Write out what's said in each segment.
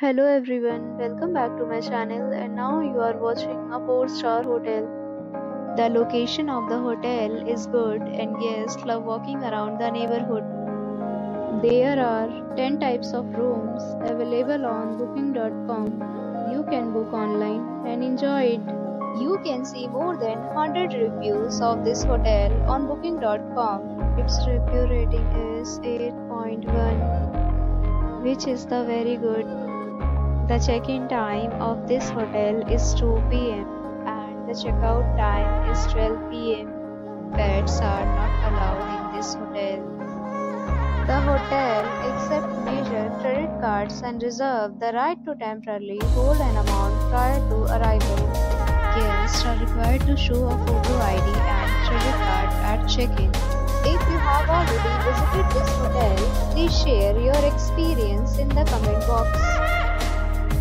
Hello everyone, welcome back to my channel, and now you are watching a 4-star hotel. The location of the hotel is good and guests love walking around the neighborhood. There are 10 types of rooms available on booking.com. You can book online and enjoy it. You can see more than 100 reviews of this hotel on booking.com. Its review rating is 8.1, which is the very good. The check-in time of this hotel is 2 p.m. and the checkout time is 12 p.m. Pets are not allowed in this hotel. The hotel accepts major credit cards and reserves the right to temporarily hold an amount prior to arrival. Guests are required to show a photo ID and credit card at check-in. If you have already visited this hotel, please share your experience in the comment box.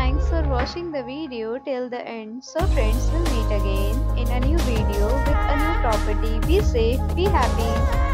Thanks for watching the video till the end. So friends, we'll meet again in a new video with a new property. Be safe, be happy.